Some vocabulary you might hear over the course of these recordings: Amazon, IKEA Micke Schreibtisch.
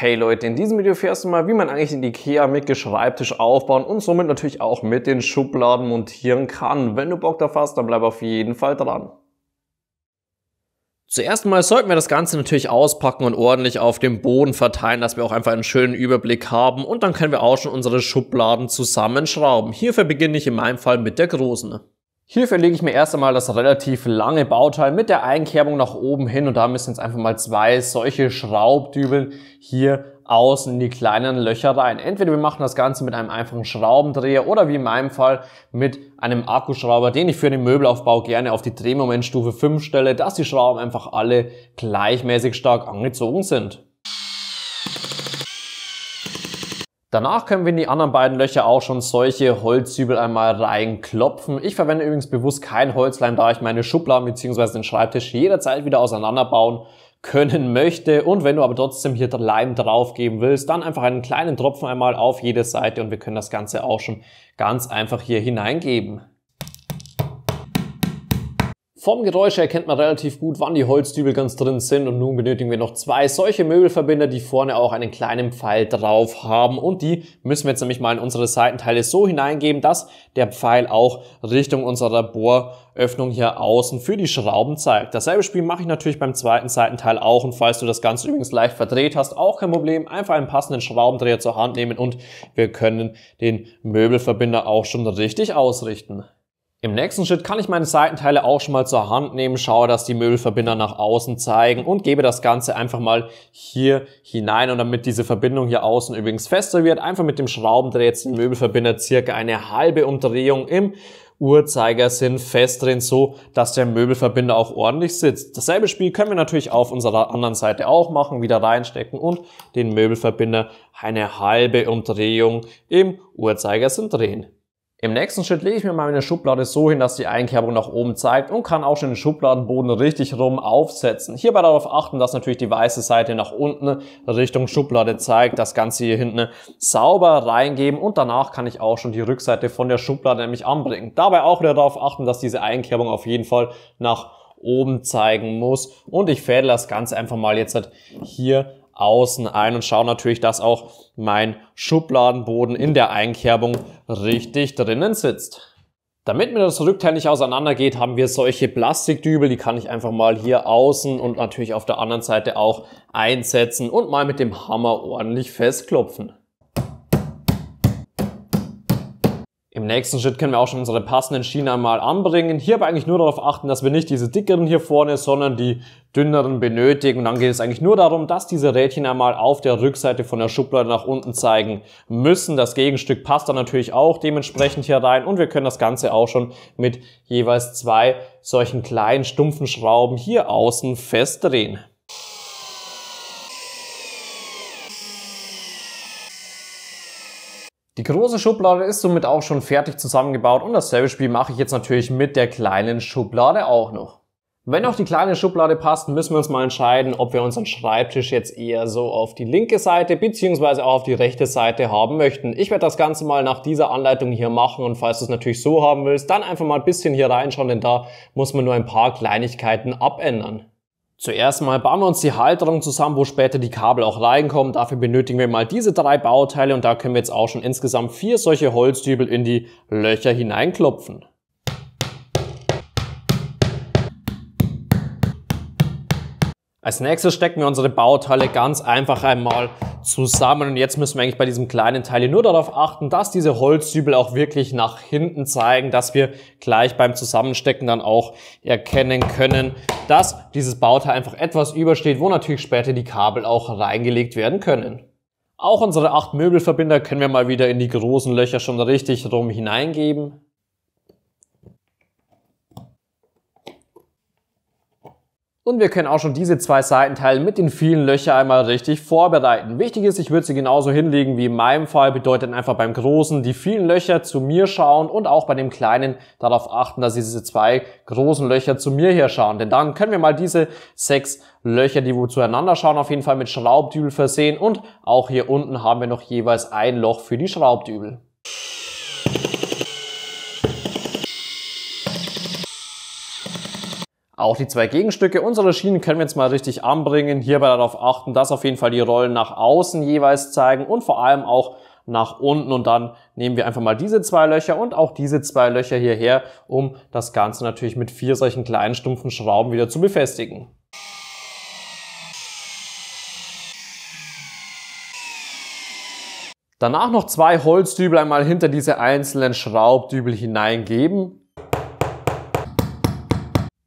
Hey Leute, in diesem Video erfährst du mal, wie man eigentlich den IKEA Micke Schreibtisch aufbauen und somit natürlich auch mit den Schubladen montieren kann. Wenn du Bock drauf hast, dann bleib auf jeden Fall dran. Zuerst mal sollten wir das Ganze natürlich auspacken und ordentlich auf dem Boden verteilen, dass wir auch einfach einen schönen Überblick haben und dann können wir auch schon unsere Schubladen zusammenschrauben. Hierfür beginne ich in meinem Fall mit der großen. Hierfür lege ich mir erst einmal das relativ lange Bauteil mit der Einkerbung nach oben hin und da müssen jetzt einfach mal zwei solche Schraubdübel hier außen in die kleinen Löcher rein. Entweder wir machen das Ganze mit einem einfachen Schraubendreher oder wie in meinem Fall mit einem Akkuschrauber, den ich für den Möbelaufbau gerne auf die Drehmomentstufe 5 stelle, dass die Schrauben einfach alle gleichmäßig stark angezogen sind. Danach können wir in die anderen beiden Löcher auch schon solche Holzdübel einmal reinklopfen. Ich verwende übrigens bewusst kein Holzleim, da ich meine Schubladen bzw. den Schreibtisch jederzeit wieder auseinanderbauen können möchte. Und wenn du aber trotzdem hier Leim drauf geben willst, dann einfach einen kleinen Tropfen einmal auf jede Seite und wir können das Ganze auch schon ganz einfach hier hineingeben. Vom Geräusch her erkennt man relativ gut, wann die Holzdübel ganz drin sind und nun benötigen wir noch zwei solche Möbelverbinder, die vorne auch einen kleinen Pfeil drauf haben und die müssen wir jetzt nämlich mal in unsere Seitenteile so hineingeben, dass der Pfeil auch Richtung unserer Bohröffnung hier außen für die Schrauben zeigt. Dasselbe Spiel mache ich natürlich beim zweiten Seitenteil auch und falls du das Ganze übrigens leicht verdreht hast, auch kein Problem, einfach einen passenden Schraubendreher zur Hand nehmen und wir können den Möbelverbinder auch schon richtig ausrichten. Im nächsten Schritt kann ich meine Seitenteile auch schon mal zur Hand nehmen, schaue, dass die Möbelverbinder nach außen zeigen und gebe das Ganze einfach mal hier hinein und damit diese Verbindung hier außen übrigens fester wird, einfach mit dem Schraubendreher jetzt den Möbelverbinder circa eine halbe Umdrehung im Uhrzeigersinn festdrehen, so dass der Möbelverbinder auch ordentlich sitzt. Dasselbe Spiel können wir natürlich auf unserer anderen Seite auch machen, wieder reinstecken und den Möbelverbinder eine halbe Umdrehung im Uhrzeigersinn drehen. Im nächsten Schritt lege ich mir meine Schublade so hin, dass die Einkerbung nach oben zeigt und kann auch schon den Schubladenboden richtig rum aufsetzen. Hierbei darauf achten, dass natürlich die weiße Seite nach unten Richtung Schublade zeigt, das Ganze hier hinten sauber reingeben und danach kann ich auch schon die Rückseite von der Schublade nämlich anbringen. Dabei auch wieder darauf achten, dass diese Einkerbung auf jeden Fall nach oben zeigen muss und ich fädle das Ganze einfach mal jetzt halt hier außen ein und schaue natürlich, dass auch mein Schubladenboden in der Einkerbung richtig drinnen sitzt. Damit mir das Rückteil nicht auseinander geht, haben wir solche Plastikdübel, die kann ich einfach mal hier außen und natürlich auf der anderen Seite auch einsetzen und mal mit dem Hammer ordentlich festklopfen. Im nächsten Schritt können wir auch schon unsere passenden Schienen einmal anbringen. Hierbei eigentlich nur darauf achten, dass wir nicht diese dickeren hier vorne, sondern die dünneren benötigen. Und dann geht es eigentlich nur darum, dass diese Rädchen einmal auf der Rückseite von der Schublade nach unten zeigen müssen. Das Gegenstück passt dann natürlich auch dementsprechend hier rein. Und wir können das Ganze auch schon mit jeweils zwei solchen kleinen stumpfen Schrauben hier außen festdrehen. Die große Schublade ist somit auch schon fertig zusammengebaut und dasselbe Spiel mache ich jetzt natürlich mit der kleinen Schublade auch noch. Wenn auch die kleine Schublade passt, müssen wir uns mal entscheiden, ob wir unseren Schreibtisch jetzt eher so auf die linke Seite bzw. auch auf die rechte Seite haben möchten. Ich werde das Ganze mal nach dieser Anleitung hier machen und falls du es natürlich so haben willst, dann einfach mal ein bisschen hier reinschauen, denn da muss man nur ein paar Kleinigkeiten abändern. Zuerst mal bauen wir uns die Halterung zusammen, wo später die Kabel auch reinkommen. Dafür benötigen wir mal diese drei Bauteile und da können wir jetzt auch schon insgesamt 4 solche Holzdübel in die Löcher hineinklopfen. Als nächstes stecken wir unsere Bauteile ganz einfach einmal zusammen und jetzt müssen wir eigentlich bei diesem kleinen Teil nur darauf achten, dass diese Holzdübel auch wirklich nach hinten zeigen, dass wir gleich beim Zusammenstecken dann auch erkennen können, dass dieses Bauteil einfach etwas übersteht, wo natürlich später die Kabel auch reingelegt werden können. Auch unsere 8 Möbelverbinder können wir mal wieder in die großen Löcher schon richtig rum hineingeben. Und wir können auch schon diese zwei Seitenteile mit den vielen Löchern einmal richtig vorbereiten. Wichtig ist, ich würde sie genauso hinlegen wie in meinem Fall, bedeutet einfach beim großen die vielen Löcher zu mir schauen und auch bei dem kleinen darauf achten, dass diese zwei großen Löcher zu mir her schauen. Denn dann können wir mal diese 6 Löcher, die wo zueinander schauen, auf jeden Fall mit Schraubdübel versehen und auch hier unten haben wir noch jeweils ein Loch für die Schraubdübel. Auch die zwei Gegenstücke unserer Schienen können wir jetzt mal richtig anbringen. Hierbei darauf achten, dass auf jeden Fall die Rollen nach außen jeweils zeigen und vor allem auch nach unten. Und dann nehmen wir einfach mal diese zwei Löcher und auch diese zwei Löcher hierher, um das Ganze natürlich mit 4 solchen kleinen stumpfen Schrauben wieder zu befestigen. Danach noch 2 Holzdübel einmal hinter diese einzelnen Schraubdübel hineingeben.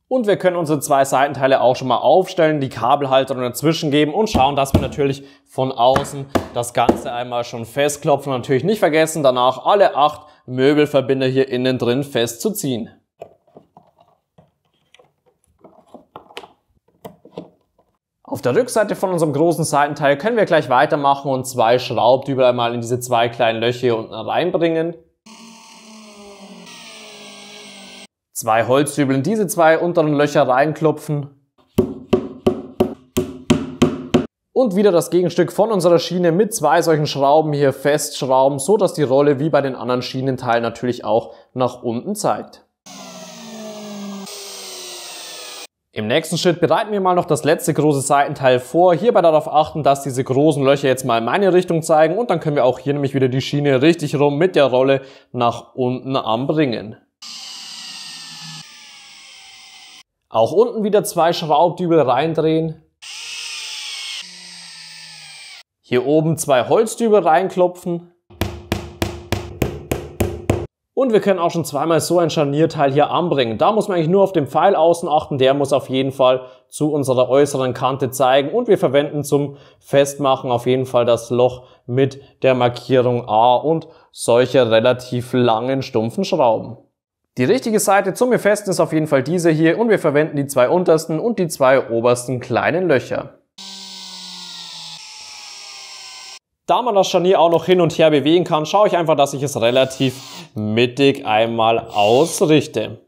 Und wir können unsere 2 Seitenteile auch schon mal aufstellen, die Kabelhalterung dazwischen geben und schauen, dass wir natürlich von außen das Ganze einmal schon festklopfen. Und natürlich nicht vergessen, danach alle 8 Möbelverbinder hier innen drin festzuziehen. Auf der Rückseite von unserem großen Seitenteil können wir gleich weitermachen und 2 Schraubdübel einmal in diese 2 kleinen Löcher hier unten reinbringen. 2 Holzdübel in diese 2 unteren Löcher reinklopfen. Und wieder das Gegenstück von unserer Schiene mit 2 solchen Schrauben hier festschrauben, so dass die Rolle wie bei den anderen Schienenteilen natürlich auch nach unten zeigt. Im nächsten Schritt bereiten wir mal noch das letzte große Seitenteil vor. Hierbei darauf achten, dass diese großen Löcher jetzt mal in meine Richtung zeigen und dann können wir auch hier nämlich wieder die Schiene richtig rum mit der Rolle nach unten anbringen. Auch unten wieder 2 Schraubdübel reindrehen. Hier oben 2 Holzdübel reinklopfen. Und wir können auch schon zweimal so ein Scharnierteil hier anbringen. Da muss man eigentlich nur auf den Pfeil außen achten, der muss auf jeden Fall zu unserer äußeren Kante zeigen. Und wir verwenden zum Festmachen auf jeden Fall das Loch mit der Markierung A und solche relativ langen, stumpfen Schrauben. Die richtige Seite zum Befestigen ist auf jeden Fall diese hier und wir verwenden die 2 untersten und die 2 obersten kleinen Löcher. Da man das Scharnier auch noch hin und her bewegen kann, schaue ich einfach, dass ich es relativ mittig einmal ausrichte.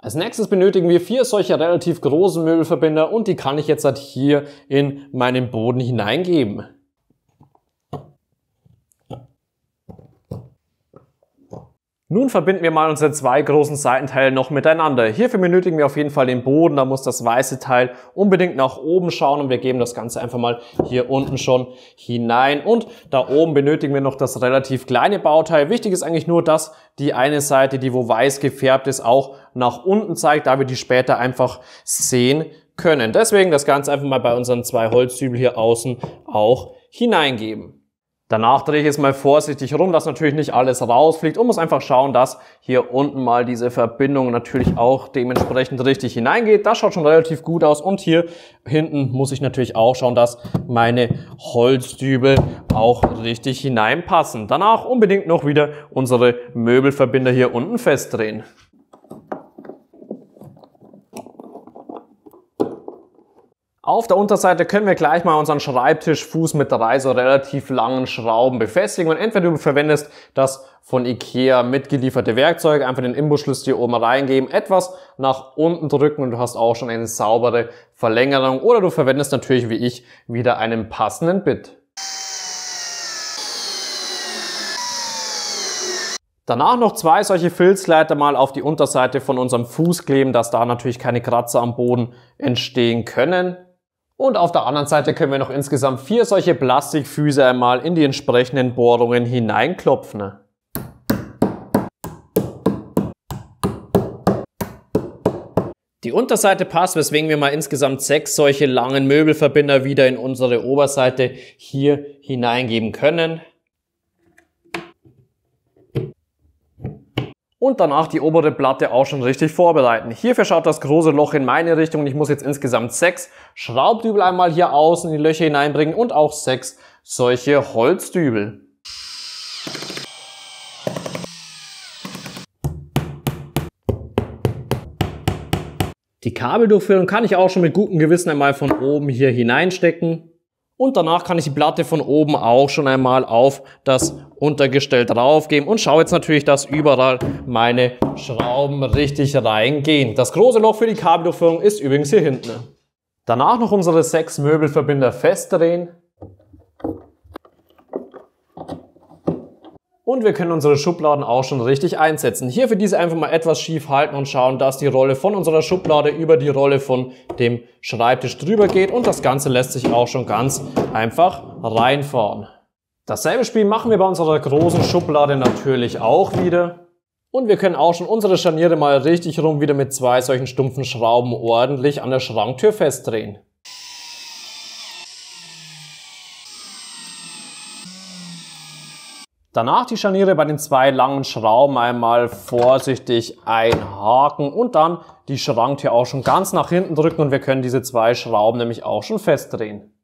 Als nächstes benötigen wir 4 solcher relativ großen Möbelverbinder und die kann ich jetzt halt hier in meinen Boden hineingeben. Nun verbinden wir mal unsere 2 großen Seitenteile noch miteinander. Hierfür benötigen wir auf jeden Fall den Boden, da muss das weiße Teil unbedingt nach oben schauen und wir geben das Ganze einfach mal hier unten schon hinein. Und da oben benötigen wir noch das relativ kleine Bauteil. Wichtig ist eigentlich nur, dass die eine Seite, die wo weiß gefärbt ist, auch nach unten zeigt, da wir die später einfach sehen können. Deswegen das Ganze einfach mal bei unseren 2 Holzdübel hier außen auch hineingeben. Danach drehe ich jetzt mal vorsichtig rum, dass natürlich nicht alles rausfliegt und muss einfach schauen, dass hier unten mal diese Verbindung natürlich auch dementsprechend richtig hineingeht. Das schaut schon relativ gut aus und hier hinten muss ich natürlich auch schauen, dass meine Holzdübel auch richtig hineinpassen. Danach unbedingt noch wieder unsere Möbelverbinder hier unten festdrehen. Auf der Unterseite können wir gleich mal unseren Schreibtischfuß mit 3 so relativ langen Schrauben befestigen und entweder du verwendest das von IKEA mitgelieferte Werkzeug, einfach den Imbusschlüssel hier oben reingeben, etwas nach unten drücken und du hast auch schon eine saubere Verlängerung oder du verwendest natürlich wie ich wieder einen passenden Bit. Danach noch 2 solche Filzleiter mal auf die Unterseite von unserem Fuß kleben, dass da natürlich keine Kratzer am Boden entstehen können. Und auf der anderen Seite können wir noch insgesamt 4 solche Plastikfüße einmal in die entsprechenden Bohrungen hineinklopfen. Die Unterseite passt, weswegen wir mal insgesamt 6 solche langen Möbelverbinder wieder in unsere Oberseite hier hineingeben können. Und danach die obere Platte auch schon richtig vorbereiten. Hierfür schaut das große Loch in meine Richtung und ich muss jetzt insgesamt 6 Schraubdübel einmal hier außen in die Löcher hineinbringen und auch 6 solche Holzdübel. Die Kabeldurchführung kann ich auch schon mit gutem Gewissen einmal von oben hier hineinstecken. Und danach kann ich die Platte von oben auch schon einmal auf das Untergestell draufgeben und schaue jetzt natürlich, dass überall meine Schrauben richtig reingehen. Das große Loch für die Kabeldurchführung ist übrigens hier hinten. Danach noch unsere 6 Möbelverbinder festdrehen. Und wir können unsere Schubladen auch schon richtig einsetzen. Hierfür diese einfach mal etwas schief halten und schauen, dass die Rolle von unserer Schublade über die Rolle von dem Schreibtisch drüber geht. Und das Ganze lässt sich auch schon ganz einfach reinfahren. Dasselbe Spiel machen wir bei unserer großen Schublade natürlich auch wieder. Und wir können auch schon unsere Scharniere mal richtig rum wieder mit zwei solchen stumpfen Schrauben ordentlich an der Schranktür festdrehen. Danach die Scharniere bei den zwei langen Schrauben einmal vorsichtig einhaken und dann die Schranktür auch schon ganz nach hinten drücken und wir können diese zwei Schrauben nämlich auch schon festdrehen.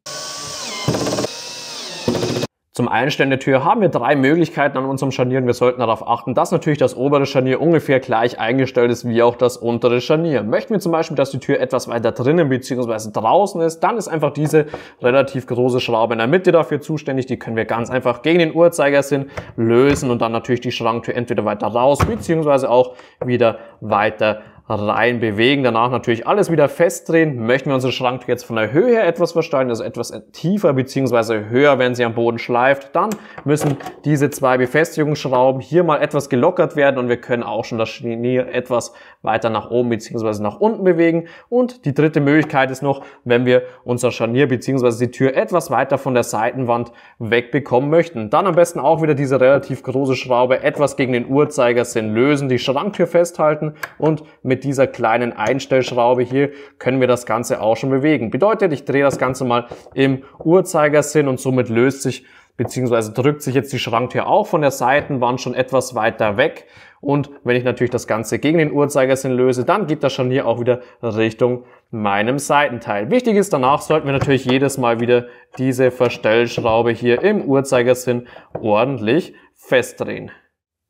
Zum Einstellen der Tür haben wir drei Möglichkeiten an unserem Scharnier und wir sollten darauf achten, dass natürlich das obere Scharnier ungefähr gleich eingestellt ist wie auch das untere Scharnier. Möchten wir zum Beispiel, dass die Tür etwas weiter drinnen bzw. draußen ist, dann ist einfach diese relativ große Schraube in der Mitte dafür zuständig. Die können wir ganz einfach gegen den Uhrzeigersinn lösen und dann natürlich die Schranktür entweder weiter raus bzw. auch wieder weiter rein bewegen, danach natürlich alles wieder festdrehen. Möchten wir unsere Schranktür jetzt von der Höhe her etwas versteigen, also etwas tiefer bzw. höher, wenn sie am Boden schleift, dann müssen diese zwei Befestigungsschrauben hier mal etwas gelockert werden und wir können auch schon das Scharnier etwas weiter nach oben bzw. nach unten bewegen. Und die dritte Möglichkeit ist noch, wenn wir unser Scharnier bzw. die Tür etwas weiter von der Seitenwand wegbekommen möchten. Dann am besten auch wieder diese relativ große Schraube etwas gegen den Uhrzeigersinn lösen, die Schranktür festhalten und mit dieser kleinen Einstellschraube hier können wir das Ganze auch schon bewegen. Bedeutet, ich drehe das Ganze mal im Uhrzeigersinn und somit löst sich bzw. drückt sich jetzt die Schranktür auch von der Seitenwand schon etwas weiter weg. Und wenn ich natürlich das Ganze gegen den Uhrzeigersinn löse, dann geht das Scharnier auch wieder Richtung meinem Seitenteil. Wichtig ist, danach sollten wir natürlich jedes Mal wieder diese Verstellschraube hier im Uhrzeigersinn ordentlich festdrehen.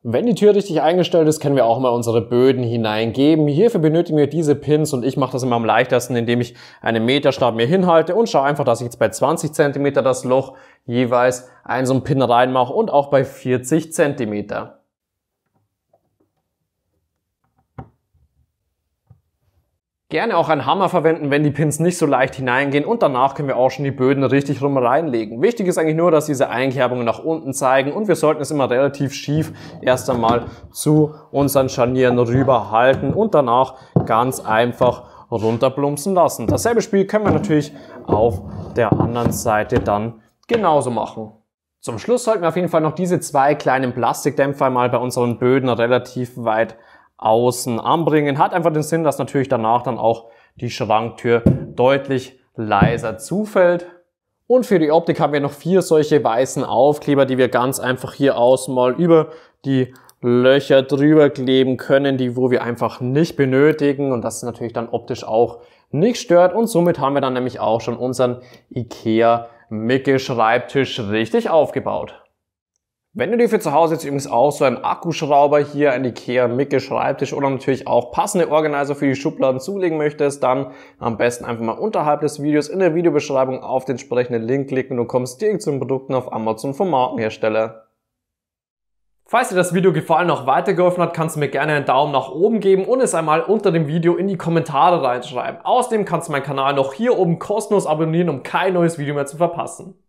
Wenn die Tür richtig eingestellt ist, können wir auch mal unsere Böden hineingeben. Hierfür benötigen wir diese Pins und ich mache das immer am leichtesten, indem ich einen Meterstab mir hinhalte und schaue einfach, dass ich jetzt bei 20 cm das Loch jeweils einen so einen Pin reinmache und auch bei 40 cm. Gerne auch einen Hammer verwenden, wenn die Pins nicht so leicht hineingehen und danach können wir auch schon die Böden richtig rum reinlegen. Wichtig ist eigentlich nur, dass diese Einkerbungen nach unten zeigen und wir sollten es immer relativ schief erst einmal zu unseren Scharnieren rüber halten und danach ganz einfach runterplumpsen lassen. Dasselbe Spiel können wir natürlich auf der anderen Seite dann genauso machen. Zum Schluss sollten wir auf jeden Fall noch diese zwei kleinen Plastikdämpfer mal bei unseren Böden relativ weit außen anbringen. Hat einfach den Sinn, dass natürlich danach dann auch die Schranktür deutlich leiser zufällt. Und für die Optik haben wir noch 4 solche weißen Aufkleber, die wir ganz einfach hier außen mal über die Löcher drüber kleben können, die wo wir einfach nicht benötigen und das natürlich dann optisch auch nicht stört. Und somit haben wir dann nämlich auch schon unseren IKEA Micke Schreibtisch richtig aufgebaut. Wenn du dir für zu Hause jetzt übrigens auch so einen Akkuschrauber hier, einen IKEA Micke Schreibtisch oder natürlich auch passende Organizer für die Schubladen zulegen möchtest, dann am besten einfach mal unterhalb des Videos in der Videobeschreibung auf den entsprechenden Link klicken und du kommst direkt zu den Produkten auf Amazon vom Markenhersteller. Falls dir das Video gefallen und auch weitergeholfen hat, kannst du mir gerne einen Daumen nach oben geben und es einmal unter dem Video in die Kommentare reinschreiben. Außerdem kannst du meinen Kanal noch hier oben kostenlos abonnieren, um kein neues Video mehr zu verpassen.